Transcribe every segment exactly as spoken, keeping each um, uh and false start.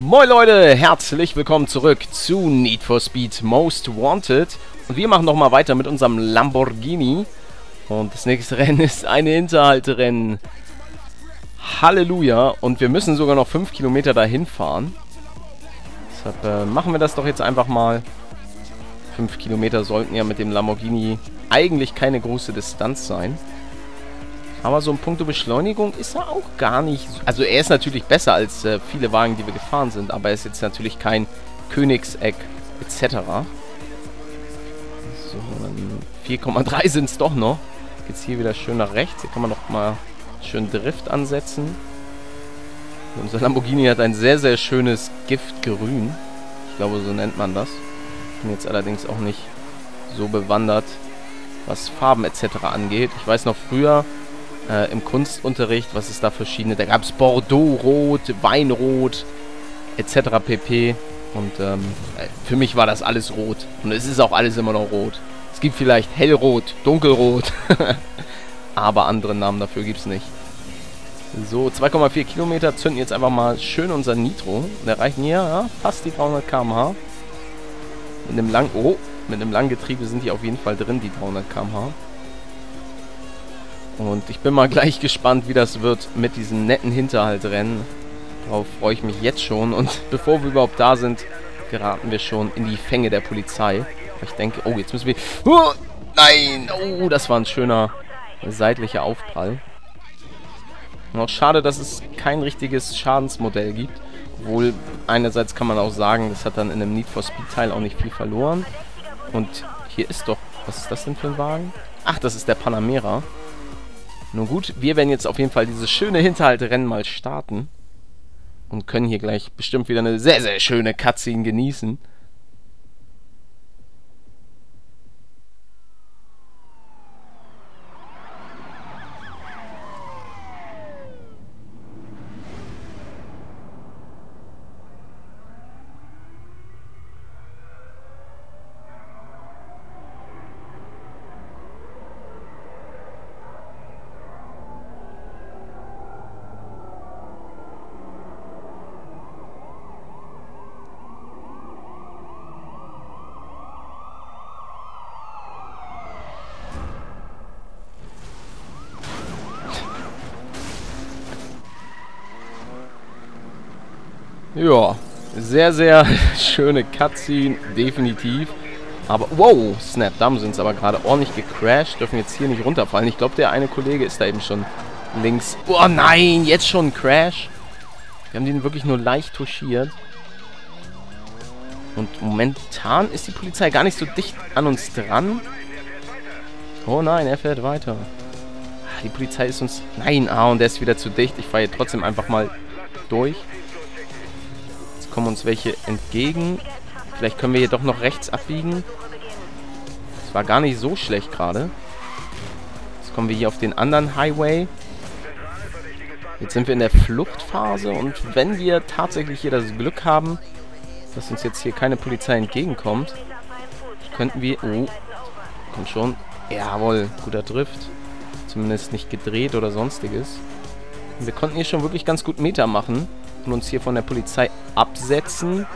Moin Leute, herzlich willkommen zurück zu Need for Speed Most Wanted. Und wir machen nochmal weiter mit unserem Lamborghini. Und das nächste Rennen ist eine Hinterhalterennen. Halleluja. Und wir müssen sogar noch fünf Kilometer dahin fahren. Deshalb äh, machen wir das doch jetzt einfach mal. fünf Kilometer sollten ja mit dem Lamborghini eigentlich keine große Distanz sein. Aber so ein Punkt Beschleunigung ist er auch gar nicht. Also er ist natürlich besser als äh, viele Wagen, die wir gefahren sind. Aber er ist jetzt natürlich kein Königseck et cetera. So, dann vier Komma drei sind es doch noch. Jetzt hier wieder schön nach rechts. Hier kann man noch mal schön Drift ansetzen. Und unser Lamborghini hat ein sehr, sehr schönes Giftgrün. Ich glaube, so nennt man das. Bin jetzt allerdings auch nicht so bewandert, was Farben et cetera angeht. Ich weiß noch früher... Äh, im Kunstunterricht, was es da verschiedene, da gab es Bordeaux-Rot, Weinrot, et cetera pp. Und ähm, für mich war das alles rot. Und es ist auch alles immer noch rot. Es gibt vielleicht hellrot, dunkelrot, aber andere Namen dafür gibt es nicht. So, zwei Komma vier Kilometer zünden jetzt einfach mal schön unser Nitro. Und erreichen hier ja, fast die dreihundert Kilometer pro Stunde. Mit einem langen, oh, mit einem langen Getriebe sind die auf jeden Fall drin, die dreihundert Kilometer pro Stunde. Und ich bin mal gleich gespannt, wie das wird mit diesem netten Hinterhaltrennen. Darauf freue ich mich jetzt schon. Und bevor wir überhaupt da sind, geraten wir schon in die Fänge der Polizei. Ich denke, oh, jetzt müssen wir... Oh, nein! Oh, das war ein schöner seitlicher Aufprall. Und auch schade, dass es kein richtiges Schadensmodell gibt. Obwohl, einerseits kann man auch sagen, das hat dann in einem Need for Speed Teil auch nicht viel verloren. Und hier ist doch... Was ist das denn für ein Wagen? Ach, das ist der Panamera. Nun gut, wir werden jetzt auf jeden Fall dieses schöne Hinterhaltrennen mal starten. Und können hier gleich bestimmt wieder eine sehr, sehr schöne Cutscene genießen. Ja, sehr, sehr schöne Cutscene, definitiv. Aber, wow, snap, da sind es aber gerade ordentlich gecrashed, dürfen jetzt hier nicht runterfallen. Ich glaube, der eine Kollege ist da eben schon links. Oh nein, jetzt schon ein Crash. Wir haben den wirklich nur leicht touchiert. Und momentan ist die Polizei gar nicht so dicht an uns dran. Oh nein, er fährt weiter. Die Polizei ist uns... Nein, ah, und der ist wieder zu dicht. Ich fahre hier trotzdem einfach mal durch. Kommen uns welche entgegen. Vielleicht können wir hier doch noch rechts abbiegen. Das war gar nicht so schlecht gerade. Jetzt kommen wir hier auf den anderen Highway. Jetzt sind wir in der Fluchtphase und wenn wir tatsächlich hier das Glück haben, dass uns jetzt hier keine Polizei entgegenkommt, könnten wir... Oh, kommt schon. Jawohl, guter Drift. Zumindest nicht gedreht oder sonstiges. Wir konnten hier schon wirklich ganz gut Meter machen. Uns hier von der Polizei absetzen.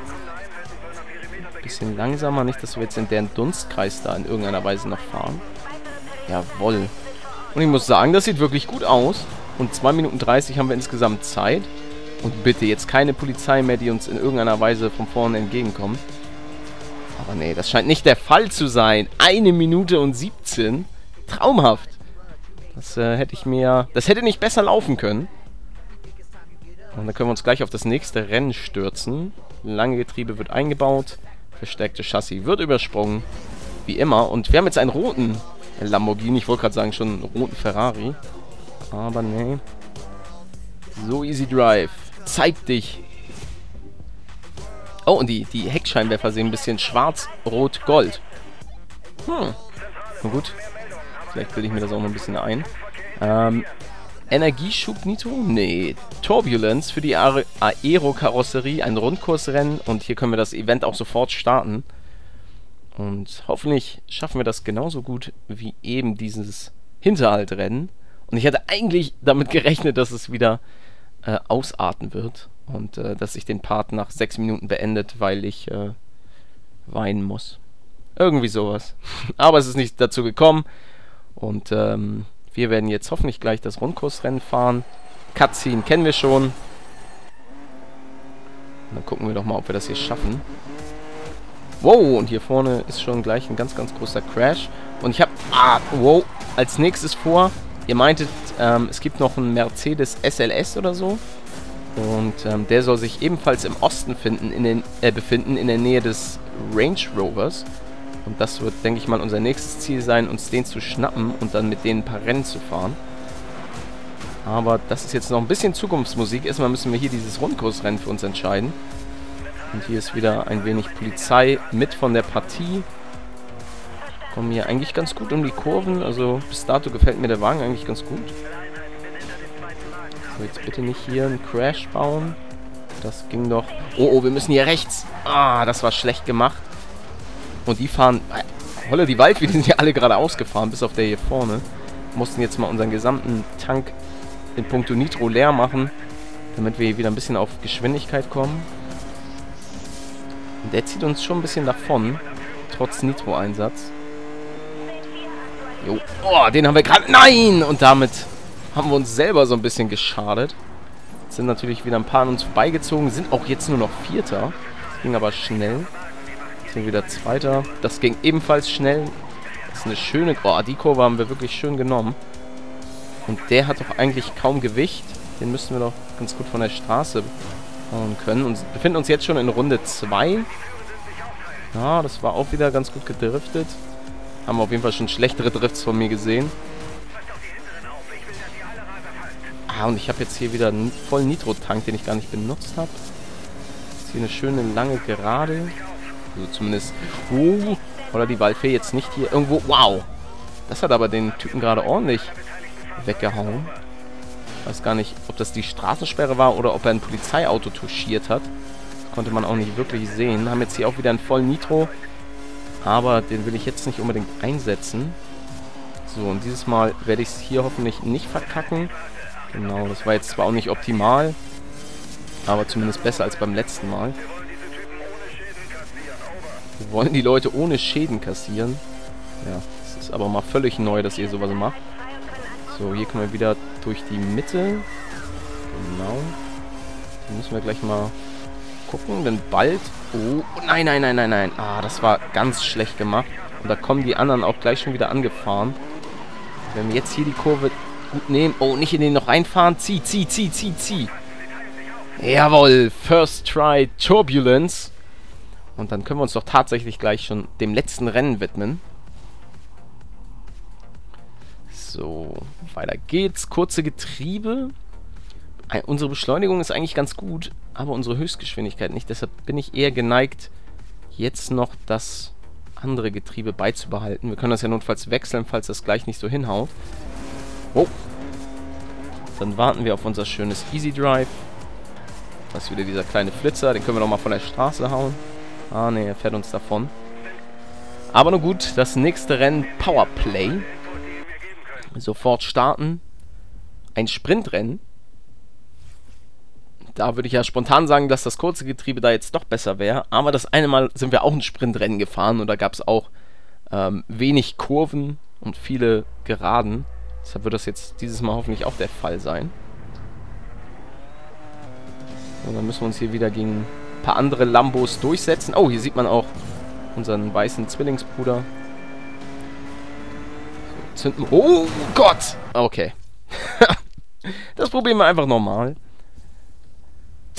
Bisschen langsamer, nicht, dass wir jetzt in deren Dunstkreis da in irgendeiner Weise noch fahren. Jawohl. Und ich muss sagen, das sieht wirklich gut aus. Und zwei Minuten dreißig haben wir insgesamt Zeit. Und bitte, jetzt keine Polizei mehr, die uns in irgendeiner Weise von vorne entgegenkommt. Aber nee, das scheint nicht der Fall zu sein. eine Minute und siebzehn. Traumhaft. Das äh, hätte ich mir... Das hätte nicht besser laufen können. Und dann können wir uns gleich auf das nächste Rennen stürzen. Lange Getriebe wird eingebaut. Verstärkte Chassis wird übersprungen. Wie immer. Und wir haben jetzt einen roten Lamborghini. Ich wollte gerade sagen, schon einen roten Ferrari. Aber nee. So, Easy Drive. Zeig dich. Oh, und die, die Heckscheinwerfer sehen ein bisschen schwarz, rot, gold. Hm. Na gut. Vielleicht bilde ich mir das auch noch ein bisschen ein. Ähm... Energieschub Nitro? Nee. Turbulence für die Aero-Karosserie, ein Rundkursrennen und hier können wir das Event auch sofort starten. Und hoffentlich schaffen wir das genauso gut wie eben dieses Hinterhaltrennen. Und ich hatte eigentlich damit gerechnet, dass es wieder äh, ausarten wird. und äh, dass ich den Part nach sechs Minuten beendet, weil ich äh, weinen muss. Irgendwie sowas. Aber es ist nicht dazu gekommen und ähm, wir werden jetzt hoffentlich gleich das Rundkursrennen fahren. Cutscene kennen wir schon. Und dann gucken wir doch mal, ob wir das hier schaffen. Wow, und hier vorne ist schon gleich ein ganz, ganz großer Crash. Und ich habe, ah, wow, als nächstes vor, ihr meintet, ähm, es gibt noch einen Mercedes S L S oder so. Und ähm, der soll sich ebenfalls im Osten finden, in den, äh, befinden, in der Nähe des Range Rovers. Und das wird, denke ich mal, unser nächstes Ziel sein, uns den zu schnappen und dann mit denen ein paar Rennen zu fahren. Aber das ist jetzt noch ein bisschen Zukunftsmusik. Erstmal müssen wir hier dieses Rundkursrennen für uns entscheiden. Und hier ist wieder ein wenig Polizei mit von der Partie. Kommen hier eigentlich ganz gut um die Kurven. Also bis dato gefällt mir der Wagen eigentlich ganz gut. So, jetzt bitte nicht hier einen Crash bauen. Das ging doch... Oh, oh, wir müssen hier rechts. Ah, das war schlecht gemacht. Und die fahren... Holla die Waldweh, die sind ja alle gerade ausgefahren, bis auf der hier vorne. Mussten jetzt mal unseren gesamten Tank in puncto Nitro leer machen, damit wir hier wieder ein bisschen auf Geschwindigkeit kommen. Und der zieht uns schon ein bisschen davon, trotz Nitro-Einsatz. Jo, oh, den haben wir gerade... Nein! Und damit haben wir uns selber so ein bisschen geschadet. Sind natürlich wieder ein paar an uns vorbeigezogen, sind auch jetzt nur noch Vierter. Das ging aber schnell. Jetzt sind wir wieder Zweiter. Das ging ebenfalls schnell. Das ist eine schöne... Oh, die Kurve haben wir wirklich schön genommen. Und der hat doch eigentlich kaum Gewicht. Den müssten wir doch ganz gut von der Straße... können und befinden uns jetzt schon in Runde zwei. Ja, das war auch wieder ganz gut gedriftet. Haben wir auf jeden Fall schon schlechtere Drifts von mir gesehen. Ah, und ich habe jetzt hier wieder einen vollen Nitro-Tank, den ich gar nicht benutzt habe. Ist hier eine schöne lange Gerade. Also zumindest... Uh, oder die Waldfee jetzt nicht hier irgendwo... Wow! Das hat aber den Typen gerade ordentlich weggehauen. Ich weiß gar nicht, ob das die Straßensperre war oder ob er ein Polizeiauto touchiert hat. Das konnte man auch nicht wirklich sehen. Haben jetzt hier auch wieder einen vollen Nitro. Aber den will ich jetzt nicht unbedingt einsetzen. So, und dieses Mal werde ich es hier hoffentlich nicht verkacken. Genau, das war jetzt zwar auch nicht optimal, aber zumindest besser als beim letzten Mal. Wir wollen die Leute ohne Schäden kassieren. Ja, das ist aber mal völlig neu, dass ihr sowas macht. So, hier können wir wieder durch die Mitte. Genau. Hier müssen wir gleich mal gucken, denn bald... Oh, nein, nein, nein, nein, nein. Ah, das war ganz schlecht gemacht. Und da kommen die anderen auch gleich schon wieder angefahren. Wenn wir jetzt hier die Kurve gut nehmen... Oh, nicht in den noch reinfahren. Zieh, zieh, zieh, zieh, zieh. Jawohl, First Try Turbulence. Und dann können wir uns doch tatsächlich gleich schon dem letzten Rennen widmen. So, weiter geht's. Kurze Getriebe. Ein, unsere Beschleunigung ist eigentlich ganz gut, aber unsere Höchstgeschwindigkeit nicht. Deshalb bin ich eher geneigt, jetzt noch das andere Getriebe beizubehalten. Wir können das ja notfalls wechseln, falls das gleich nicht so hinhaut. Oh. Dann warten wir auf unser schönes Easy Drive. Das ist wieder dieser kleine Flitzer. Den können wir nochmal von der Straße hauen. Ah, ne, er fährt uns davon. Aber nur gut, das nächste Rennen Powerplay. Sofort starten. Ein Sprintrennen. Da würde ich ja spontan sagen, dass das kurze Getriebe da jetzt doch besser wäre. Aber das eine Mal sind wir auch ein Sprintrennen gefahren und da gab es auch ähm, wenig Kurven und viele Geraden. Deshalb wird das jetzt dieses Mal hoffentlich auch der Fall sein. Und dann müssen wir uns hier wieder gegen ein paar andere Lambos durchsetzen. Oh, hier sieht man auch unseren weißen Zwillingsbruder. Zünden. Oh Gott! Okay. Das probieren wir einfach nochmal.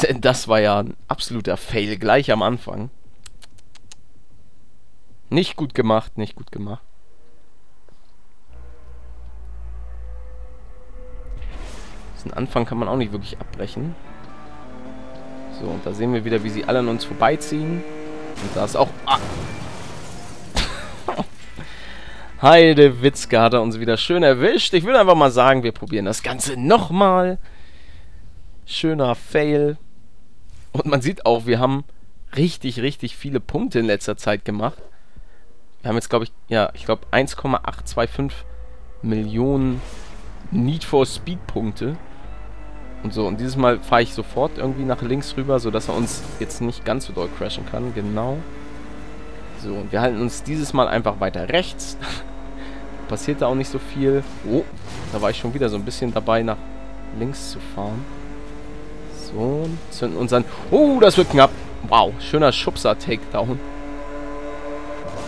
Denn das war ja ein absoluter Fail gleich am Anfang. Nicht gut gemacht, nicht gut gemacht. Diesen Anfang kann man auch nicht wirklich abbrechen. So, und da sehen wir wieder, wie sie alle an uns vorbeiziehen. Und da ist auch... Ah. Heidewitzka hat er uns wieder schön erwischt. Ich würde einfach mal sagen, wir probieren das Ganze nochmal. Schöner Fail. Und man sieht auch, wir haben richtig, richtig viele Punkte in letzter Zeit gemacht. Wir haben jetzt, glaube ich, ja, ich glaube eins Komma acht zwei fünf Millionen Need for Speed Punkte. Und so, und dieses Mal fahre ich sofort irgendwie nach links rüber, sodass er uns jetzt nicht ganz so doll crashen kann. Genau. So, und wir halten uns dieses Mal einfach weiter rechts. Passiert da auch nicht so viel. Oh, da war ich schon wieder so ein bisschen dabei, nach links zu fahren. So, zünden uns an. Oh, das wird knapp. Wow, schöner Schubser-Takedown.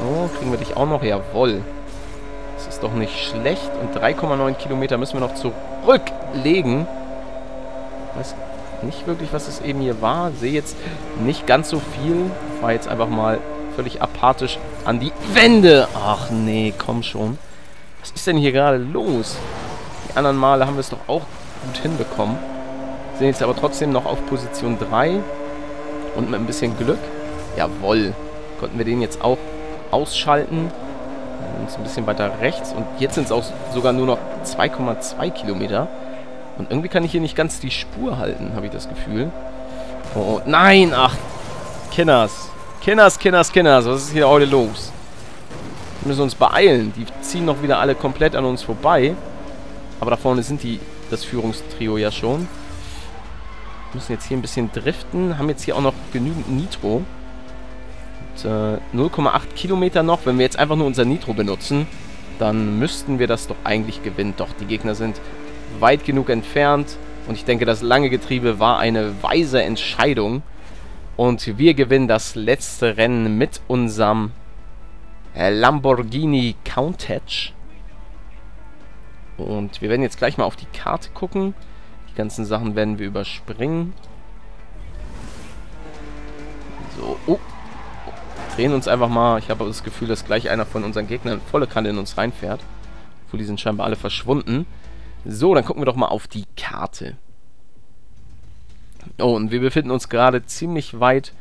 Oh, kriegen wir dich auch noch? Jawohl. Das ist doch nicht schlecht. Und drei Komma neun Kilometer müssen wir noch zurücklegen. Ich weiß nicht wirklich, was es eben hier war. Sehe jetzt nicht ganz so viel. War jetzt einfach mal völlig apathisch an die Wände. Ach nee, komm schon. Was ist denn hier gerade los? Die anderen Male haben wir es doch auch gut hinbekommen. Sind jetzt aber trotzdem noch auf Position drei. Und mit ein bisschen Glück. Jawohl. Konnten wir den jetzt auch ausschalten. Uns ein bisschen weiter rechts. Und jetzt sind es auch sogar nur noch zwei Komma zwei Kilometer. Und irgendwie kann ich hier nicht ganz die Spur halten, habe ich das Gefühl. Oh, nein! Ach, Kinders. Kinders, Kinders, Kinders. Was ist hier heute los? Wir müssen uns beeilen. Die ziehen noch wieder alle komplett an uns vorbei. Aber da vorne sind die, das Führungstrio ja schon. Wir müssen jetzt hier ein bisschen driften. Haben jetzt hier auch noch genügend Nitro. Und, äh, null Komma acht Kilometer noch. Wenn wir jetzt einfach nur unser Nitro benutzen, dann müssten wir das doch eigentlich gewinnen. Doch, die Gegner sind weit genug entfernt und ich denke, das lange Getriebe war eine weise Entscheidung und wir gewinnen das letzte Rennen mit unserem Lamborghini Countach. Und wir werden jetzt gleich mal auf die Karte gucken. Die ganzen Sachen werden wir überspringen. So, oh. Drehen uns einfach mal. Ich habe das Gefühl, dass gleich einer von unseren Gegnern volle Kanne in uns reinfährt. Obwohl, die sind scheinbar alle verschwunden. So, dann gucken wir doch mal auf die Karte. Oh, und wir befinden uns gerade ziemlich weit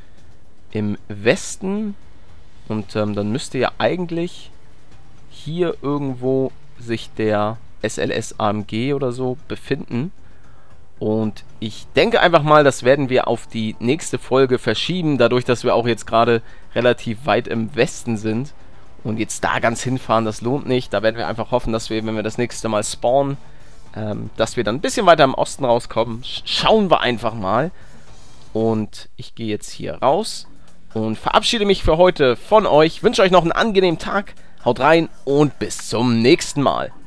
im Westen. Und ähm, dann müsste ja eigentlich hier irgendwo sich der S L S A M G oder so befinden. Und ich denke einfach mal, das werden wir auf die nächste Folge verschieben, dadurch, dass wir auch jetzt gerade relativ weit im Westen sind. Und jetzt da ganz hinfahren, das lohnt nicht. Da werden wir einfach hoffen, dass wir, wenn wir das nächste Mal spawnen, dass wir dann ein bisschen weiter im Osten rauskommen. Schauen wir einfach mal. Und ich gehe jetzt hier raus und verabschiede mich für heute von euch. Wünsche euch noch einen angenehmen Tag. Haut rein und bis zum nächsten Mal.